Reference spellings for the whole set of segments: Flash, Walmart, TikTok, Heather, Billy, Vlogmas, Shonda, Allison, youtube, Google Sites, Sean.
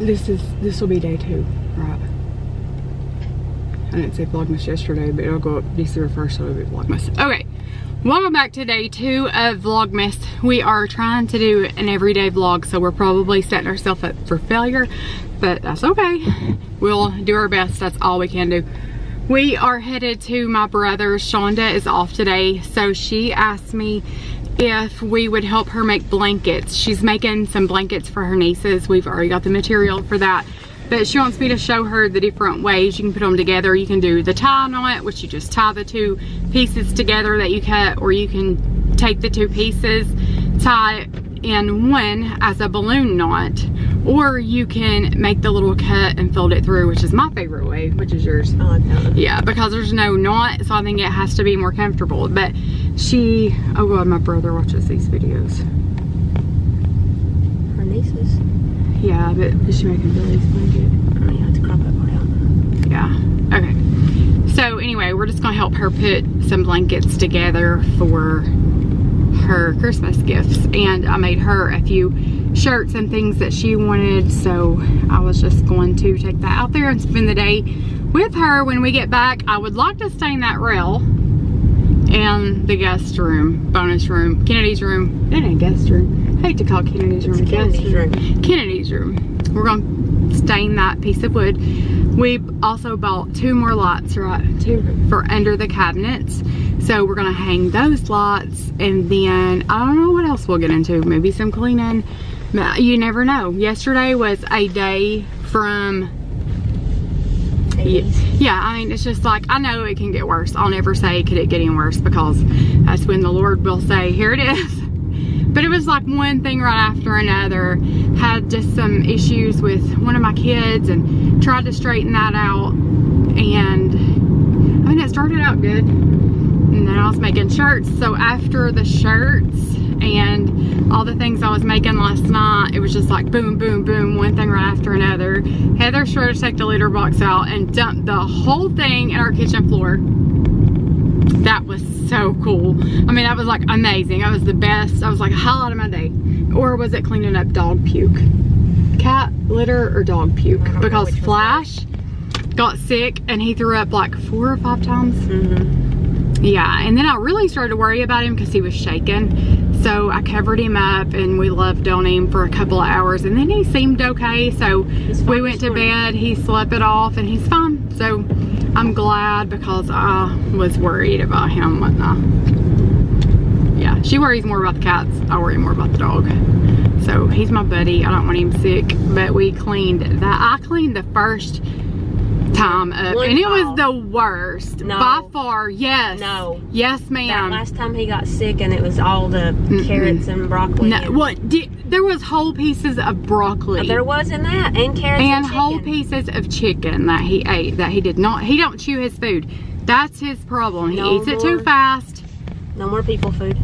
This will be day 2, right? I didn't say Vlogmas yesterday, but it'll go up December 1st, so it'll be Vlogmas. Okay, welcome back to day 2 of Vlogmas. We are trying to do an everyday vlog, so we're probably setting ourselves up for failure, but that's okay. We'll do our best. That's all we can do. We are headed to my brother's. Shonda is off today, so she asked me if we would help her make blankets. She's making some blankets for her nieces. We've already got the material for that, but she wants me to show her the different ways you can put them together. You can do the tie knot, which you just tie the 2 pieces together that you cut, or you can take the 2 pieces, tie in one as a balloon knot, or you can make the little cut and fold it through, which is my favorite way. Which is yours? I like that one. Yeah, because there's no knot, so I think it has to be more comfortable. But she, oh god, my brother watches these videos. Her nieces? Yeah, but is she making Billy's blanket? I mean, I have to crop that part out. Yeah, okay. So anyway, we're just gonna help her put some blankets together for her Christmas gifts, and I made her a few shirts and things that she wanted, so I was just going to take that out there and spend the day with her. When we get back, I would like to stain that rail and the guest room, bonus room, Kennedy's room. It ain't guest room. I hate to call Kennedy's room a guest room. Kennedy's room. We're gonna stain that piece of wood. We also bought 2 more lights, right? 2 for under the cabinets. So we're gonna hang those lights, and then I don't know what else we'll get into. Maybe some cleaning. You never know. Yesterday was a day from. Yeah, I mean, it's just like, I know it can get worse. I'll never say could it get any worse, because that's when the Lord will say, here it is. But it was like one thing right after another. Had just some issues with one of my kids and tried to straighten that out. And I mean, it started out good. And then I was making shirts. So after the shirts and all the things I was making last night, it was just like boom, boom, boom, one thing right after another. Heather sure to take the litter box out and dump the whole thing in our kitchen floor. That was so cool. I mean, that was like amazing. That was the best. I was like, highlight of my day. Or was it cleaning up dog puke? Cat litter or dog puke? Because Flash got sick and he threw up like 4 or 5 times. Mm-hmm. Yeah, and then I really started to worry about him because he was shaking. So I covered him up and we loved on him for a couple of hours, and then he seemed okay. So we went to bed, he slept it off, and he's fine. So I'm glad, because I was worried about him, wasn't I? Yeah, she worries more about the cats. I worry more about the dog. So he's my buddy. I don't want him sick, but we cleaned that. I cleaned the first time up, and it was the worst by far. Yes, no, yes ma'am. That last time he got sick, and it was all the carrots and broccoli. No, what did, there was whole pieces of broccoli. There was in that, and carrots and whole pieces of chicken that he ate. That he did not. He don't chew his food. That's his problem. He eats it too fast. No more people food.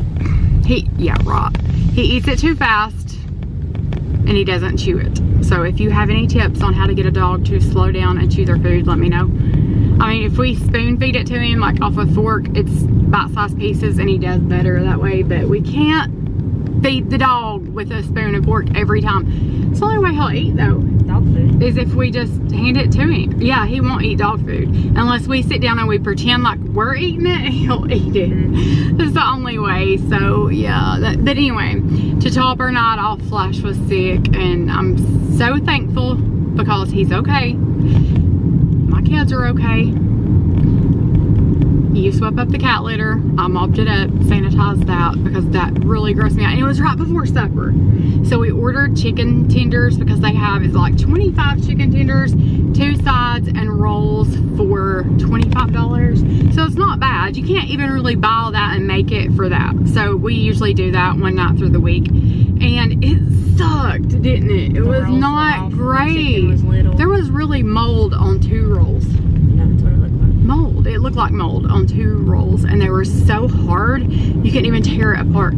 He He eats it too fast, and he doesn't chew it. So if you have any tips on how to get a dog to slow down and chew their food, let me know. I mean, if we spoon feed it to him, like off a fork, it's bite-sized pieces and he does better that way. But we can't feed the dog with a spoon and fork every time. It's the only way he'll eat, though. Dog food. Is if we just hand it to him. Yeah, he won't eat dog food. Unless we sit down and we pretend like we're eating it, he'll eat it. That's the only way. So, yeah. But anyway, to top our night off, Flash was sick. And I'm so thankful because he's okay. My kids are okay. You swept up the cat litter. I mopped it up, sanitized that, because that really grossed me out. And it was right before supper. So we ordered chicken tenders, because they have, it's like 25 chicken tenders, 2 sides and rolls for $25. So it's not bad. You can't even really buy all that and make it for that. So we usually do that one night through the week. And it sucked, didn't it? It was not great. There was really mold on 2 rolls. Mold. It looked like mold on 2 rolls, and they were so hard you couldn't even tear it apart.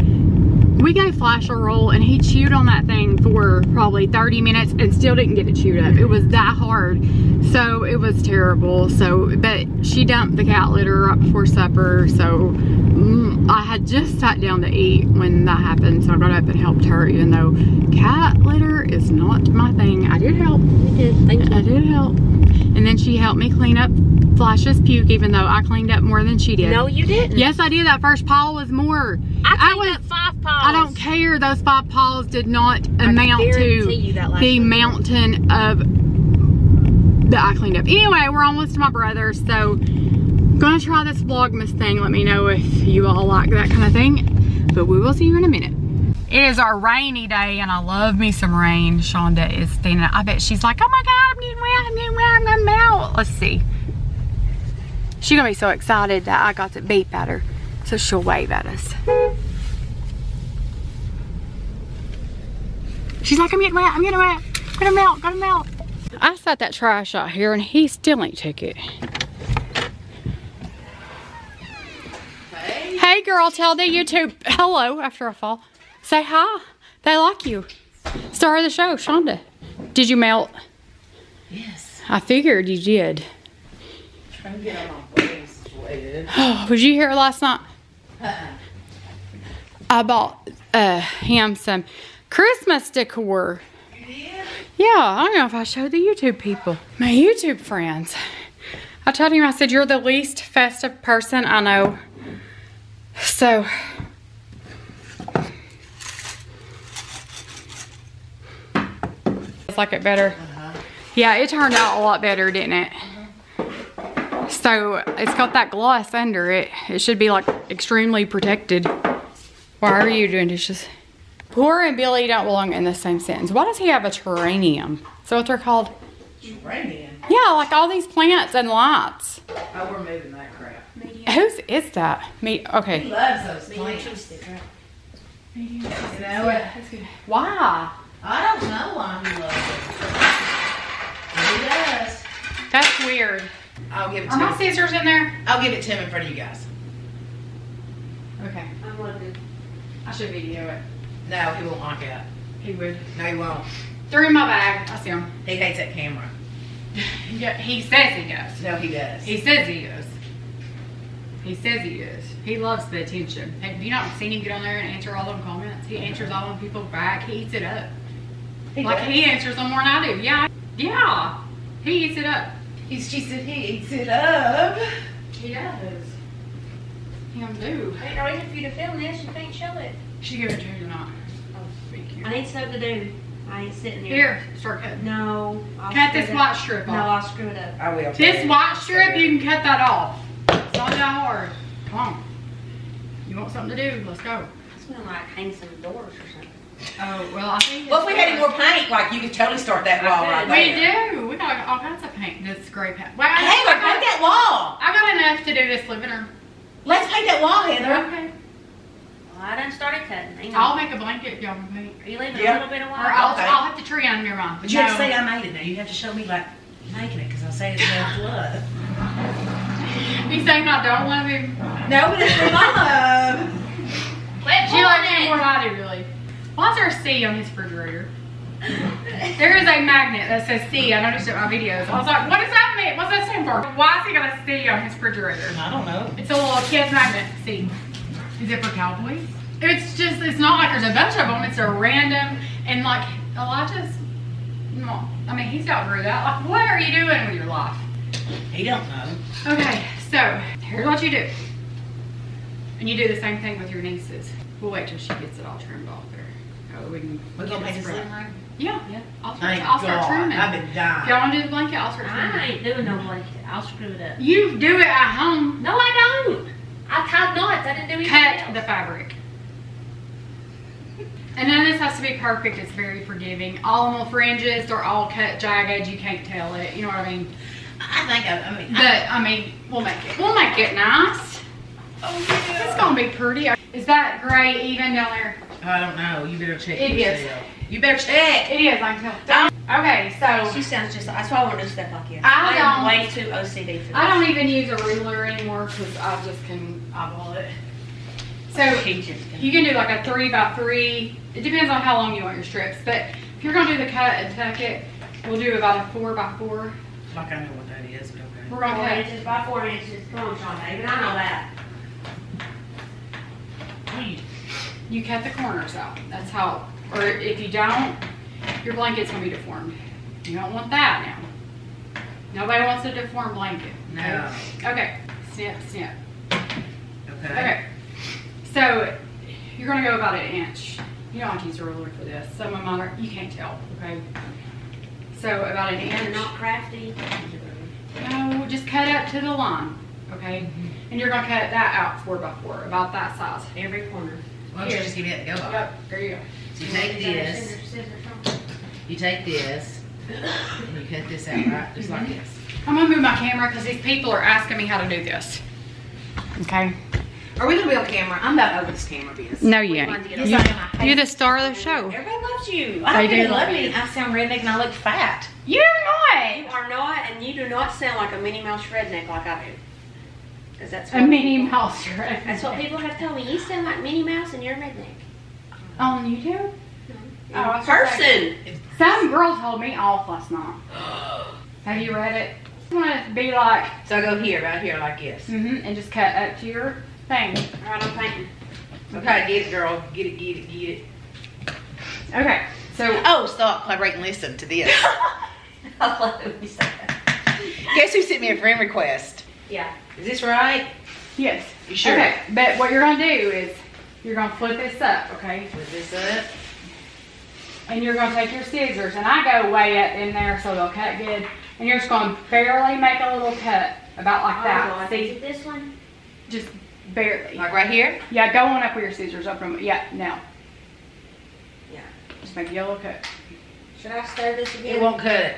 We gave Flash a roll and he chewed on that thing for probably 30 minutes and still didn't get it chewed up. It was that hard. So it was terrible. So, but she dumped the cat litter right before supper. So I had just sat down to eat when that happened. So I got up and helped her, even though cat litter is not my thing. I did help. You did. Thank you. I did help. And then she helped me clean up Flash's puke, even though I cleaned up more than she did. No, you didn't. Yes, I did. That first pile was more. I cleaned up 5 paws. I don't care. Those 5 paws did not amount to the mountain of that I cleaned up. Anyway, we're almost to my brother's, so I'm gonna try this Vlogmas thing. Let me know if you all like that kind of thing, but we will see you in a minute. It is our rainy day, and I love me some rain. Shonda is standing up. I bet she's like, oh my God, I'm getting wet, I'm getting wet, I'm gonna melt. Let's see. She's gonna be so excited that I got to beep at her, so she'll wave at us. She's like, I'm getting wet, I'm getting wet, I'm gonna melt, gonna melt. I sat that trash out here, and he still ain't took it. Hey, hey girl, tell the YouTube hello after I fall. Say hi. They like you. Star of the show, Shonda. Did you melt? Yes. I figured you did. I'm trying to get on my face, Wade. Oh, was you here last night? I bought him some Christmas decor. You did? Yeah, I don't know if I showed the YouTube people. My YouTube friends. I told him, I said, you're the least festive person I know. So... like it better. Yeah, it turned out a lot better, didn't it? So it's got that gloss under it. It should be like extremely protected. Why are you doing dishes? Poor and Billy don't belong in the same sentence. Why does he have a terrarium? So what they're called? Terrarium. Yeah, like all these plants and lights. Oh, we're moving that crap. Medium. Whose is that? Me. Okay. He loves those plants. You know it. Why? I don't know why he loves it. He does. That's weird. I'll give it to him. Are my scissors in there? I'll give it to him in front of you guys. Okay. I'm wondering. I should video it. No, he won't lock it. He would. No, he won't. They're in my bag. I see him. He hates that camera. Yeah, he says he does. No, he does. He says he does. He says he does. He loves the attention. Have you not seen him get on there and answer all them comments? He answers all them people back. He eats it up. He answers them more than I do. Yeah. Yeah. He eats it up. She said he eats it up. He does. Him do. I ain't ready for you to film this. You can't show it. She give it to you or not. Oh, thank you. I need something to do. I ain't sitting here. Here. Start cutting. No. Cut this white strip off. No, I'll screw it up. I will. This white strip, you can cut that off. It's not that hard. Come on. You want something to do? Let's go. That's going to like hang some doors or something. Oh, well, I think well, if we had more paint, like, you could totally start that wall right there. We do. We got all kinds of paint. This gray paint. Well, hey, we'll paint that wall. I got enough to do this living room. Let's paint that wall, Heather. Okay. Well, I done started cutting. You know. I'll make a blanket, y'all can paint. Are you leaving a little bit of water? I'll have the tree on your mind. But you have to say I made it now. You have to show me, like, making it, because I say it's no blood. He's saying I don't love him. No, but it's for my love. She likes him more than I do, really. Why is there a C on his refrigerator? There is a magnet that says C. I noticed it in my videos. I was like, what does that mean? What's that stand for? Why is he got a C on his refrigerator? I don't know. It's a little kid's magnet. C. Is it for cowboys? It's just, it's not like there's a bunch of them. It's a random, and like, Elijah's, I mean, he's outgrew that. Like, what are you doing with your life? He don't know. Okay, so here's what you do. And you do the same thing with your nieces. We'll wait till she gets it all trimmed off there. We can make this living room? Yeah. I'll start trimming. I've been dying. Y'all want to do the blanket? I'll start trimming. I ain't doing no blanket. I'll screw it up. You do it at home. No, I don't. I tied knots. I didn't do anything else. Cut the fabric. And then this has to be perfect. It's very forgiving. All on the fringes. They're all cut jagged. You can't tell it. You know what I mean? I think I mean, we'll make it. We'll make it nice. Oh, yeah. It's going to be pretty. Is that gray even down there? I don't know. You better check yourself. You better check. It is. I can tell. Okay, so she sounds just. That's why I want to step like you. I am way too OCD for this. I don't even use a ruler anymore because I just can eyeball it. So you can do like a 3 by 3. It depends on how long you want your strips. But if you're going to do the cut and tuck it, we'll do about a 4 by 4. Like I know what that is, but okay. We're going to cut 4 inches by 4 inches. Come on, Sean, baby. I know that. You cut the corners out. That's how, or if you don't, your blanket's going to be deformed. You don't want that now. Nobody wants a deformed blanket. No. Okay. Snip, snip. Okay. Okay. So you're going to go about 1 inch. You don't have to use a ruler for this. Some of mine are, you can't tell. Okay. So about 1 inch. Not crafty. No, just cut up to the line. Okay. Mm-hmm. And you're going to cut that out 4 by 4, about that size. Every corner. Why don't you just give me that elbow? Yep, there you go. So you take this, and you cut this out, right? Just like this. I'm going to move my camera because these people are asking me how to do this. Okay. Are we going to be on camera? I'm not over this camera, because no, you ain't. You're the star of the show. Everybody loves you. I do love me. I sound redneck and I look fat. You're not. You are not, and you do not sound like a Minnie Mouse redneck like I do. Because that's what a Minnie Mouse redneck. That's what people have told me. You sound like Minnie Mouse and you're a redneck. On YouTube? No. Oh, person. Some girl told me off last night. Have you read it? I want it to be like. So go here, right here, like this. Mm-hmm. And just cut up to your thing. All right, I'm painting. Okay, get it, girl. Get it, get it, get it. Okay. So. Oh, stop, collaborate and listen to this. Guess who sent me a friend request? Yeah. Is this right? Yes. You sure? Okay, but what you're going to do is you're going to flip this up, okay? Flip this up. And you're going to take your scissors, and I go way up in there so they'll cut good. And you're just going to barely make a little cut, about like that. See? Is it this one? Just barely. Like right here? Yeah, go on up with your scissors. Up from, yeah, now. Yeah. Just make a little cut. Should I stir this again? It won't cut it.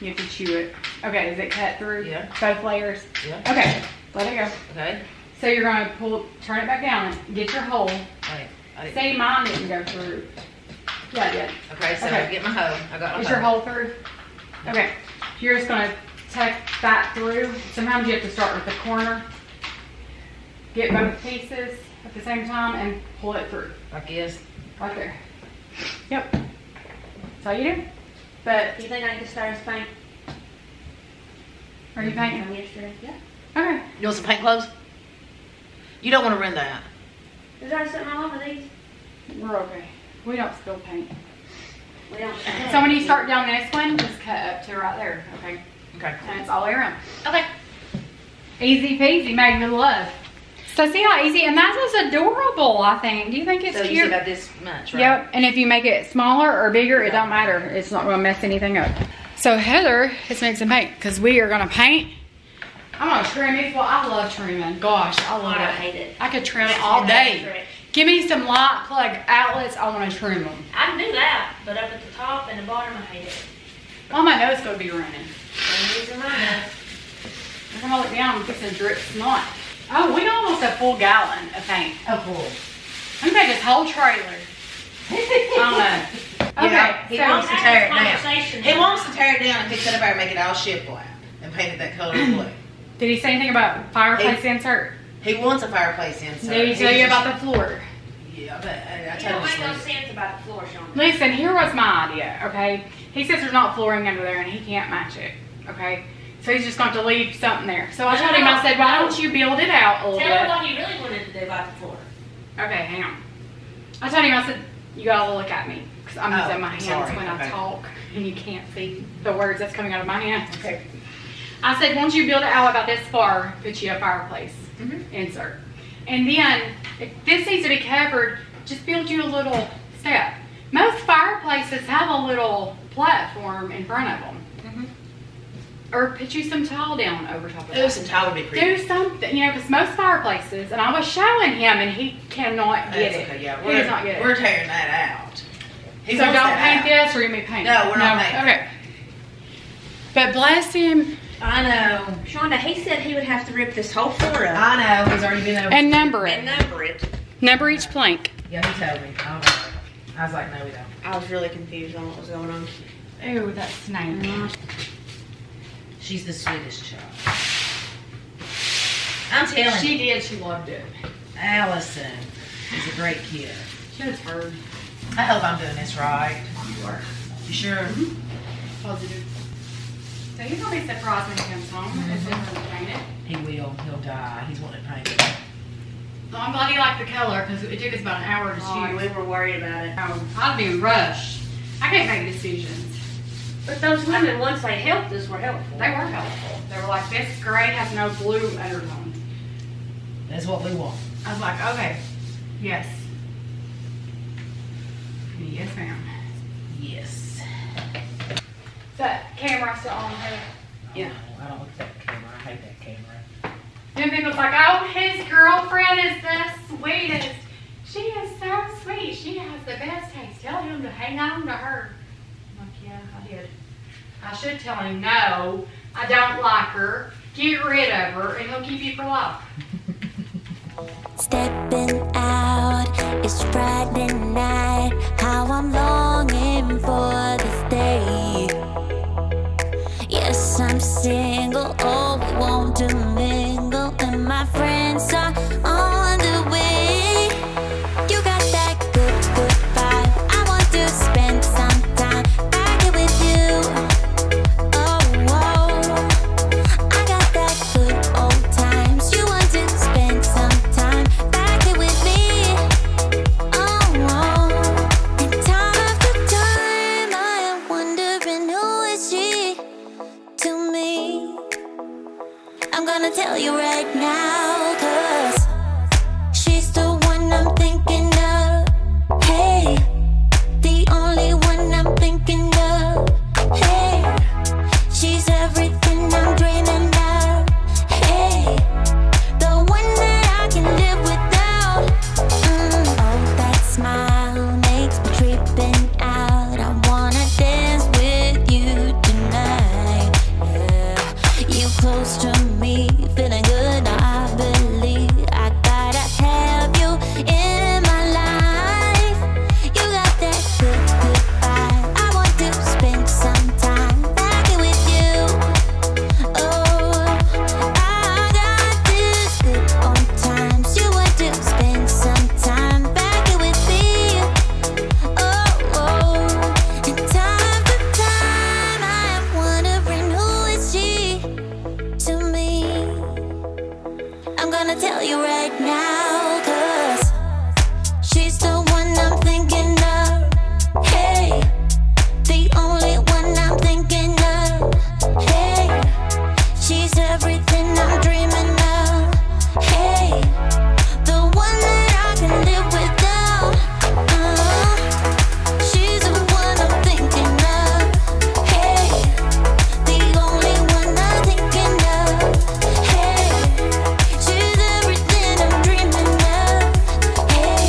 You have to chew it. Okay, is it cut through? Yeah. Both layers? Yeah. Okay, let it go. Okay. So you're going to pull, turn it back down and get your hole. I didn't. See, mine didn't go through. Yeah, I did. Okay, so okay. I get my hole. I got my hole. Is your hole through? Okay. You're just going to tuck that through. Sometimes you have to start with the corner. Get both pieces at the same time and pull it through. Like this? Right there. Yep. That's all you do. But do you think I can start as paint? Are you painting yesterday? Yeah. Okay. You want some paint clothes? You don't want to ruin that. Is there something wrong with these? We're okay. We don't spill paint. We don't. So when you start down this one, just cut up to right there. Okay. Okay. And it's all the way around. Okay. Easy peasy, made with love. So see how easy, and that was adorable, I think. Do you think it's so cute? So you said about this much, right? Yep, and if you make it smaller or bigger, it don't matter. It's not going to mess anything up. So Heather is mixing paint, because we are going to paint. I'm going to trim it. Well, I love trimming. Gosh, I love it. I hate it. I could trim all day. Give me some light plug outlets. I want to trim them. I can do that, but up at the top and the bottom, I hate it. Well, my nose is going to be running. I'm using my nose. I'm going to hold it down and get some drip snot. Oh, we almost a full gallon of paint. A full. I'm gonna make this whole trailer. I don't know. Okay. Yeah, he wants to tear it down. He wants to tear it down and fix it up and make it all shit black and paint it that color blue. Did he say anything about fireplace insert? He wants a fireplace insert. Did he tell you about the floor? Yeah, but I told him. No sense about the floor, Sean. Listen, here was my idea. Okay, he says there's not flooring under there and he can't match it. Okay. So he's just going to leave something there. So I told him, I said, why don't you build it out a little bit? Tell him what he really wanted to do about the floor. Okay, hang on. I told him, I said, you got to look at me. Because I'm using my hands when I talk. And you can't see the words that's coming out of my hands. Okay. I said, once you build it out about this far, put you a fireplace insert. And then, if this needs to be covered, just build you a little step. Most fireplaces have a little platform in front of them. Or put you some tile down over top of it. Some tile would be pretty. Do something, you know, because most fireplaces, and I was showing him, and he cannot get it. Okay, yeah. He does not get it. We're tearing that out. He so don't paint this, or you may paint it. No, we're not painting. Okay. But bless him. I know. Shonda, he said he would have to rip this whole floor up. I know. He's already been over. And number it. Number each plank. Yeah, he told me. I was like, no, we don't. I was really confused on what was going on. Ew, that snake. She's the sweetest child. I'm telling you. She did. She loved it. Allison. He's a great kid. Should have heard. I hope I'm doing this right. You are. You sure? Mm-hmm. Positive. So he's going to be surprised when he comes home. Mm-hmm. He will. He'll die. He's wanting to paint it. So I'm glad he liked the color because it took us about an hour to shoot. We were worried about it. I'd be rushed. I can't make decisions. But those women, once they helped us, were helpful. They were helpful. They were like, this gray has no blue undertone. That's what we want. I was like, okay. Yes. Yes, ma'am. Yes. That camera still on her? Yeah. Oh, I don't like that camera. I hate that camera. Then people's like, oh, his girlfriend is the sweetest. She is so sweet. She has the best taste. Tell him to hang on to her. I'm like, yeah, I did. I should tell him, no, I don't like her. Get rid of her, and he'll keep you for life. Stepping out, it's Friday night. How I'm longing for this day. Yes, I'm single, oh, we want to mingle, and my friends are on the way. You got that good, good vibe. I want to spend some time back here with you. Oh, oh. I got that good old times. You want to spend some time back here with me. Oh, oh. And time after time, I am wondering who is she to me. I'm gonna tell you right now, cause she's the one I'm thinking of. Hey, the only one I'm thinking of. Hey, she's everything I'm dreaming of. Hey, the one that I can live without. Oh, that smile makes me tripping out. I wanna dance with you tonight. Yeah, you close to me, feeling good. I believe I gotta have you in my life. You got that good, good vibe. I want to spend some time back here with you. Oh, I got this good old times. You want to spend some time back here with me. Oh, oh. And time after time, I am wondering who is she to me. I'm gonna tell you right now, cause she's the one I'm thinking of. Hey, the only one I'm thinking of. Hey, she's everything I'm dreaming of. Hey, the one that I can live without. She's the one I'm thinking of. Hey, the only one I'm thinking of. Hey, she's everything I'm dreaming of. Hey,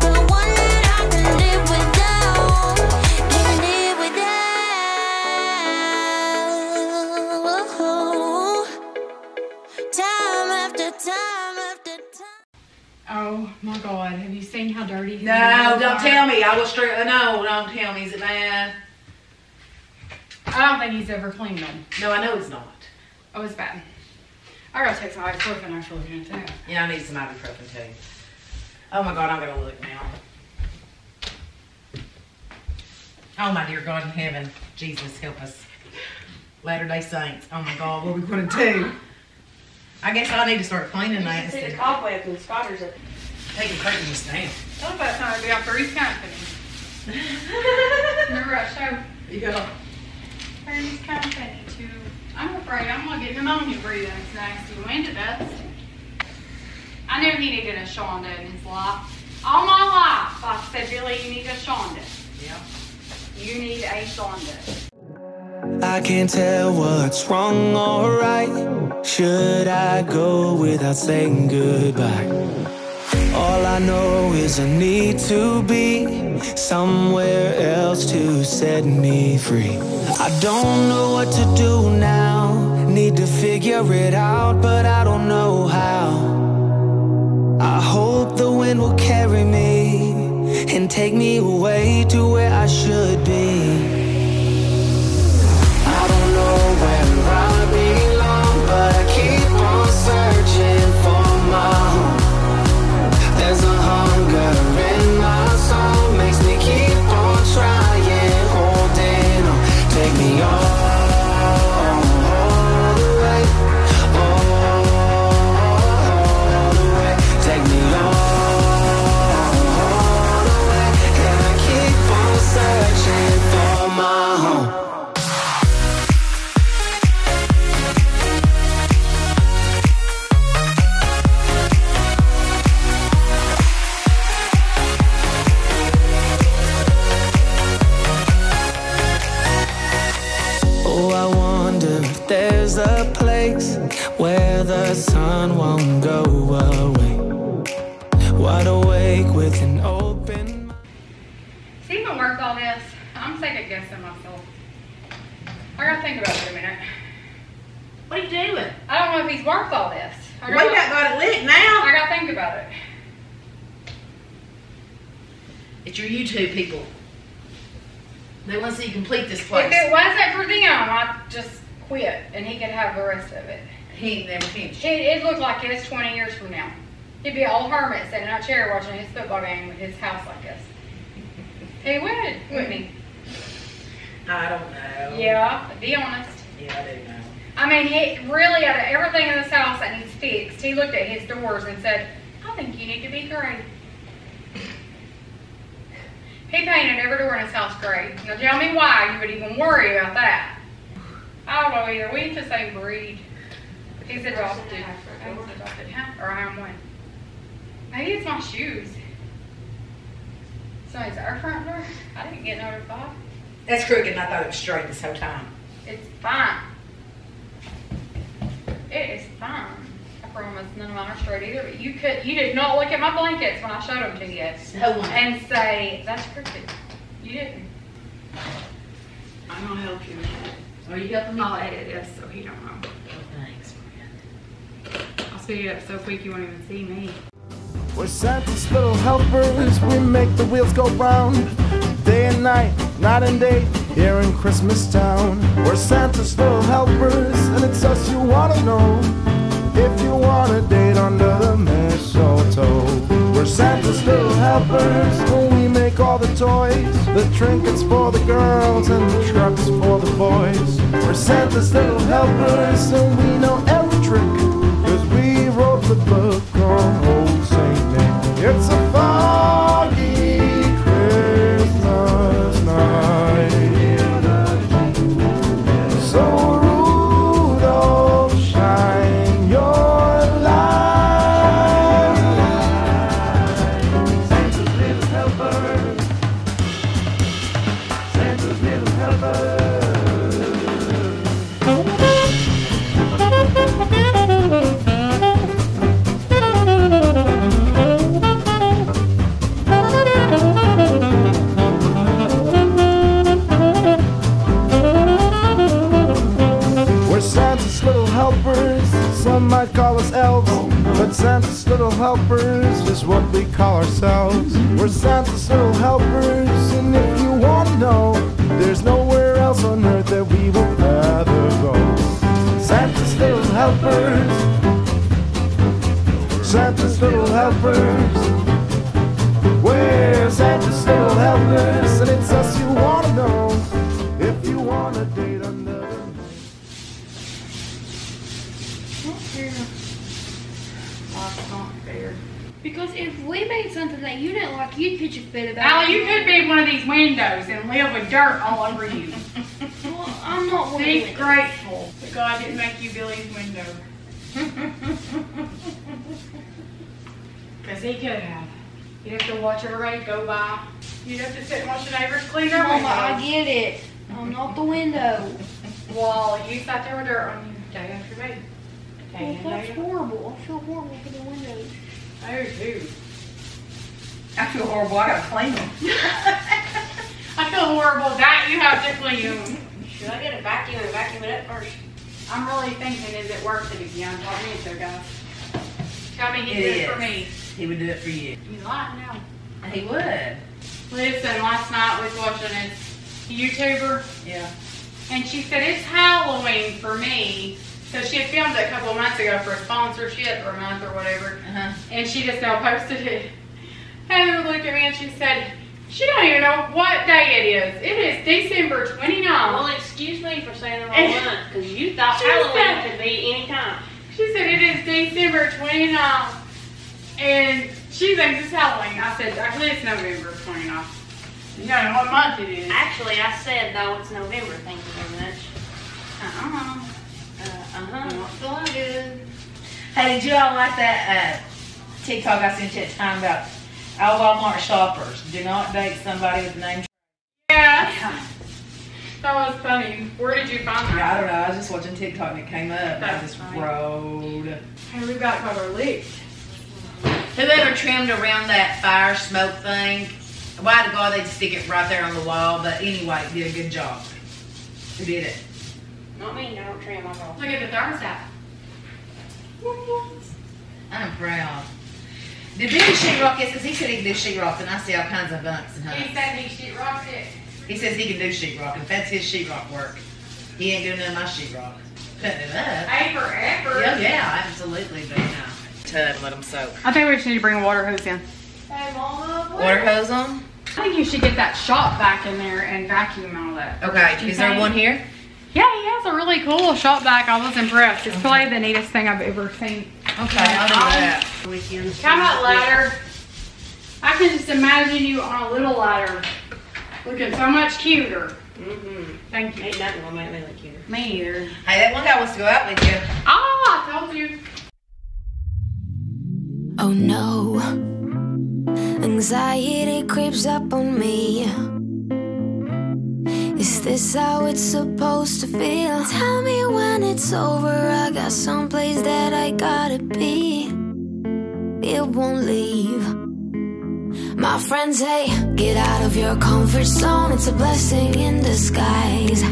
the one that I can live without. Can live without. Time after time after time. Oh my God, have you seen how dirty his No, nails don't are? tell me. I was straight. No, don't tell me. Is it bad? I don't think he's ever cleaned them. No, I know it's not. Oh, it's bad. I gotta take some ibuprofen after looking at that. Yeah, I need some ibuprofen too. Oh my God, I'm gonna look now. Oh my dear God in heaven, Jesus help us, Latter-day Saints. Oh my God, what are we gonna do? I guess I need to start cleaning that. You should see the cobwebs and spiders are taking curtains down. What about time to be off the Reese Company? Remember our show? Yeah. Reese Company too. I'm afraid I'm gonna get pneumonia breathing. It's nasty wind dust. I knew he needed a Shonda in his life. All my life, I said, Billy, you need a Shonda. Yeah. You need a Shonda. I can't tell what's wrong or right. Should I go without saying goodbye? All I know is I need to be somewhere else to set me free. I don't know what to do now. Need to figure it out, but I don't know how. I hope the wind will carry me and take me away to where I should be. I don't know where I belong, but I keep on searching for my home. There's a home. Oh, I wonder if there's a place where the sun won't go away. Wide awake with an open mind. See if it works all this. I'm second guessing myself. I gotta think about it a minute. What are you doing? I don't know if he's worth all this. We got it lit now. I gotta think about it. It's your YouTube people. They want to see you complete this place. If it wasn't for them, I'd just quit and he could have the rest of it. He ain't never finished. It looked like it is 20 years from now. He'd be an old hermit sitting in a chair watching his football game with his house like this. He would, wouldn't he? I don't know. Yeah, to be honest. Yeah, I do know. I mean, he really, out of everything in this house that needs fixed, he looked at his doors and said, I think you need to be gray. He painted every door in his house gray. Now tell me why you would even worry about that. I don't know either. We just say breed. He's adopted. Or I am one. Maybe it's my shoes. So is our front door? I didn't get notified. That's crooked and I thought it was straight this whole time. It's fine. It is fine. I promise none of mine are straight either, but you did not look at my blankets when I showed them to you and say, that's crooked. You didn't. I'm gonna help you. Are you helping me? I'll edit this so he don't know. Thanks, friend. I'll speed it up so quick you won't even see me. We're Santa's little helpers. We make the wheels go round. Day and night, night and day, here in Christmas Town. We're Santa's little helpers, and it's us you wanna know. If you want a date under the mistletoe. We're Santa's little helpers, and we make all the toys. The trinkets for the girls and the trucks for the boys. We're Santa's little helpers, and we know every trick. Cause we wrote the book on Old St. Nick. It's a foggy Christmas night. So might call us elves, but Santa's little helpers is what we call ourselves. We're Santa's little helpers, and if you want to know, there's nowhere else on earth that we would rather go. Santa's little helpers, Santa's little helpers, we're Santa's little helpers, and it's us you want to know. If you want to date another. Because if we made something that you didn't like, you'd pitch a fit about it. Al, you could be one of these windows and live with dirt all over you. Well, I'm not one of these. Be grateful that God didn't make you Billy's window. Because he could have. You'd have to watch everybody go by. You'd have to sit and watch the neighbors clean their windows. I get it. I'm not the window. Well, you thought there were dirt on you day after day. Well, that's horrible. I feel horrible for the windows. I do too. I feel horrible. I gotta clean them. I feel horrible that you have to clean them. Should I get a vacuum and vacuum it up first? I'm really thinking, is it worth it again? Tell me it's guys. Tell me he did it for me. He would do it for you. You like now? He would. Listen, last night we was watching this YouTuber. Yeah. And she said it's Halloween for me. So she had filmed it a couple of months ago for a sponsorship or a month or whatever, and she just now posted it. Heather looked at me and she said, she don't even know what day it is. It is December 29th. Well, excuse me for saying the wrong month, because you thought Halloween could be any time. She said, it is December 29th, and she thinks it's Halloween. I said, actually, it's November 29th. You don't know what month it is. Actually, I said, though, it's November. Thank you very much. Uh-uh. Uh-huh. Good. Hey, did you all like that TikTok I sent you at the time about all Walmart shoppers? Do not date somebody with the name. Yeah. That was funny. Where did you find that? I don't know. I was just watching TikTok and it came up. And I just rolled. Hey, we got cover leaked. Whoever trimmed around that fire smoke thing, why the God they'd stick it right there on the wall. But anyway, it did a good job. Who did it? Not me. I don't trim my wall. Look at the thermostat. I'm proud. Did Billy sheetrock this? Because he said he could do sheetrock, and I see all kinds of bunks and hunks. He said he sheetrocked it. He says he can do sheetrock. If that's his sheetrock work, he ain't doing none of my sheetrock. Cutting it up. A for effort. Yeah, yeah, absolutely. But no. Tub, let them soak. I think we just need to bring a water hose in. Hey, Mama, water hose on? I think you should get that shop vac in there and vacuum all that. Okay, is there one here? Yeah, he has a really cool shop vac. I was impressed. It's probably the neatest thing I've ever seen. Okay, I'll do that. How about ladder? I can just imagine you on a little ladder. Looking so much cuter. Mm-hmm. Thank you. Ain't nothing will make me look cuter. Me either. Hey, that one guy wants to go out with you. Ah, I told you. Oh no. Anxiety creeps up on me. Is this how it's supposed to feel? Tell me when it's over. I got someplace that I gotta be. It won't leave. My friends, hey, get out of your comfort zone. It's a blessing in disguise.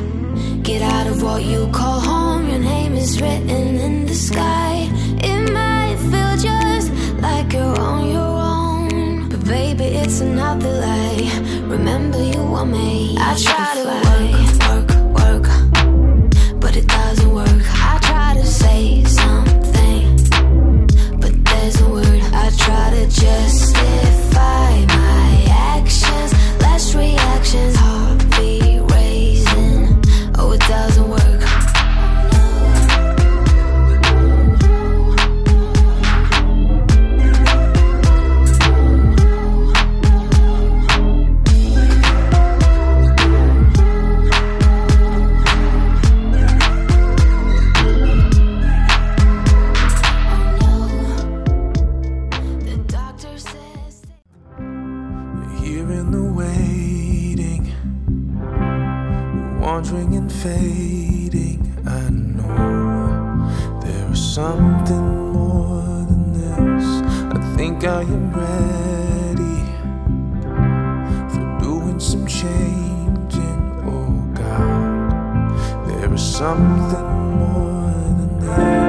Get out of what you call home. Your name is written in the sky. It might feel just like you're on your own, but baby, it's another lie. Remember you were made. I try to work, but it doesn't work. I try to say something, but there's a word. I try to justify my actions, less reactions, heart be raising. Oh, it doesn't work. Something more than that.